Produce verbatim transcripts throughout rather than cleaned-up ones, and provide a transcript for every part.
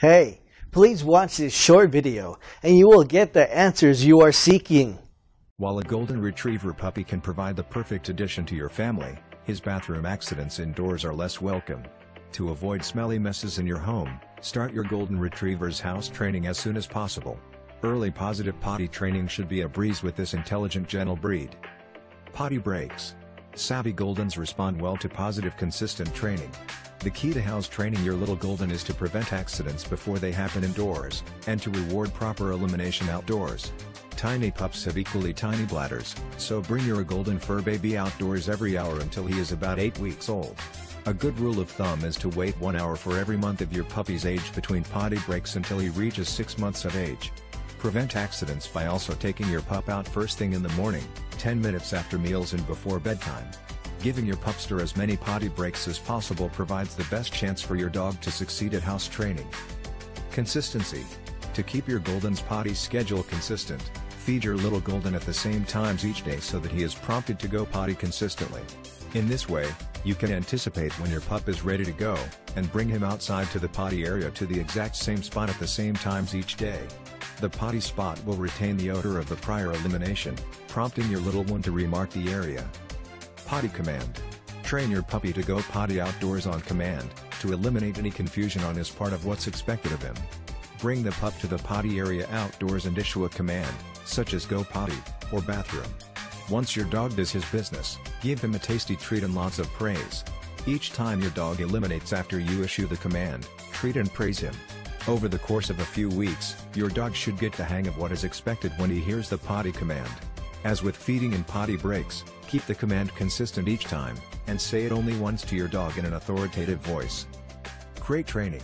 Hey, please watch this short video and you will get the answers you are seeking. While a Golden Retriever puppy can provide the perfect addition to your family, his bathroom accidents indoors are less welcome. To avoid smelly messes in your home, start your Golden Retriever's house training as soon as possible. Early positive potty training should be a breeze with this intelligent, gentle breed. Potty breaks. Savvy Goldens respond well to positive, consistent training. The key to house training your little Golden is to prevent accidents before they happen indoors, and to reward proper elimination outdoors. Tiny pups have equally tiny bladders, so bring your Golden fur baby outdoors every hour until he is about eight weeks old. A good rule of thumb is to wait one hour for every month of your puppy's age between potty breaks until he reaches six months of age. Prevent accidents by also taking your pup out first thing in the morning, ten minutes after meals and before bedtime. Giving your pupster as many potty breaks as possible provides the best chance for your dog to succeed at house training. Consistency. To keep your Golden's potty schedule consistent, feed your little Golden at the same times each day so that he is prompted to go potty consistently. In this way, you can anticipate when your pup is ready to go, and bring him outside to the potty area to the exact same spot at the same times each day. The potty spot will retain the odor of the prior elimination, prompting your little one to remark the area. Potty command. Train your puppy to go potty outdoors on command, to eliminate any confusion on his part of what's expected of him. Bring the pup to the potty area outdoors and issue a command, such as go potty, or bathroom. Once your dog does his business, give him a tasty treat and lots of praise. Each time your dog eliminates after you issue the command, treat and praise him. Over the course of a few weeks, your dog should get the hang of what is expected when he hears the potty command. As with feeding and potty breaks, keep the command consistent each time, and say it only once to your dog in an authoritative voice. Crate training.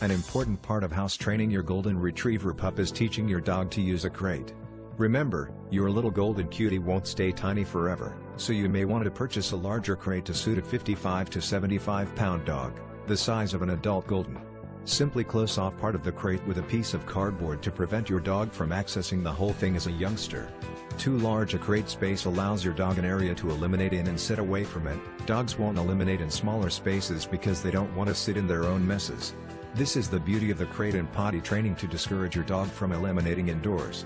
An important part of house training your Golden Retriever pup is teaching your dog to use a crate. Remember, your little Golden cutie won't stay tiny forever, so you may want to purchase a larger crate to suit a fifty-five to seventy-five pound dog, the size of an adult Golden. Simply close off part of the crate with a piece of cardboard to prevent your dog from accessing the whole thing as a youngster. Too large a crate space allows your dog an area to eliminate in and sit away from it. Dogs won't eliminate in smaller spaces because they don't want to sit in their own messes. This is the beauty of the crate and potty training to discourage your dog from eliminating indoors.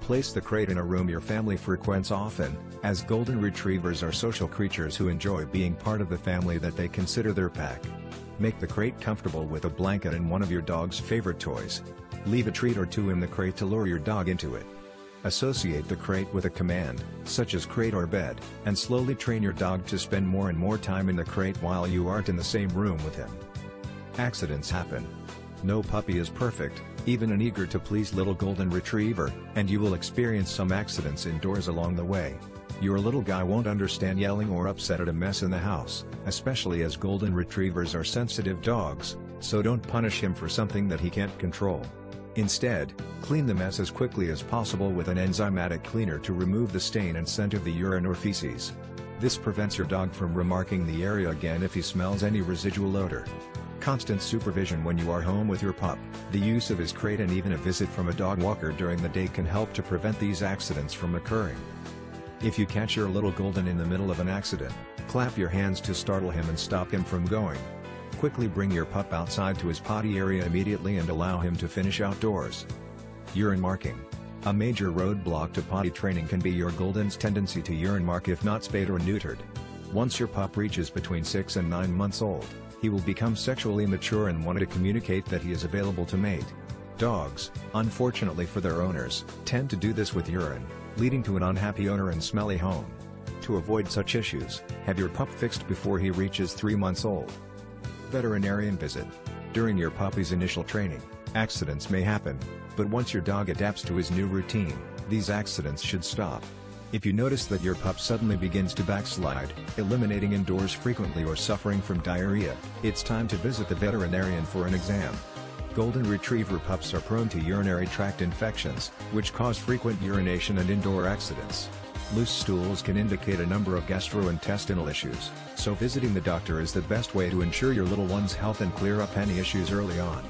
Place the crate in a room your family frequents often, as Golden Retrievers are social creatures who enjoy being part of the family that they consider their pack. Make the crate comfortable with a blanket and one of your dog's favorite toys. Leave a treat or two in the crate to lure your dog into it. Associate the crate with a command, such as crate or bed, and slowly train your dog to spend more and more time in the crate while you aren't in the same room with him. Accidents happen. No puppy is perfect, even an eager-to-please little Golden Retriever, and you will experience some accidents indoors along the way. Your little guy won't understand yelling or upset at a mess in the house, especially as Golden Retrievers are sensitive dogs, so don't punish him for something that he can't control. Instead, clean the mess as quickly as possible with an enzymatic cleaner to remove the stain and scent of the urine or feces. This prevents your dog from remarking the area again if he smells any residual odor. Constant supervision when you are home with your pup, the use of his crate and even a visit from a dog walker during the day can help to prevent these accidents from occurring. If you catch your little Golden in the middle of an accident, clap your hands to startle him and stop him from going. Quickly bring your pup outside to his potty area immediately and allow him to finish outdoors. Urine marking. A major roadblock to potty training can be your Golden's tendency to urine mark if not spayed or neutered. Once your pup reaches between six and nine months old, he will become sexually mature and want to communicate that he is available to mate. Dogs, unfortunately for their owners, tend to do this with urine, leading to an unhappy owner and smelly home. To avoid such issues, have your pup fixed before he reaches three months old. Veterinarian visit. During your puppy's initial training, accidents may happen, but once your dog adapts to his new routine, these accidents should stop. If you notice that your pup suddenly begins to backslide, eliminating indoors frequently or suffering from diarrhea, it's time to visit the veterinarian for an exam. Golden Retriever pups are prone to urinary tract infections, which cause frequent urination and indoor accidents. Loose stools can indicate a number of gastrointestinal issues, so visiting the doctor is the best way to ensure your little one's health and clear up any issues early on.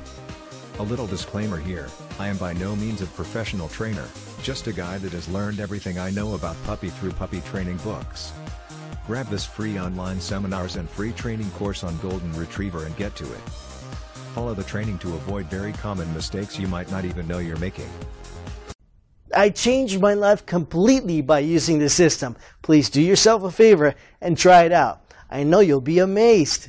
A little disclaimer here, I am by no means a professional trainer, just a guy that has learned everything I know about puppy through puppy training books. Grab this free online seminars and free training course on Golden Retriever and get to it. Follow the training to avoid very common mistakes you might not even know you're making. I changed my life completely by using this system. Please do yourself a favor and try it out. I know you'll be amazed.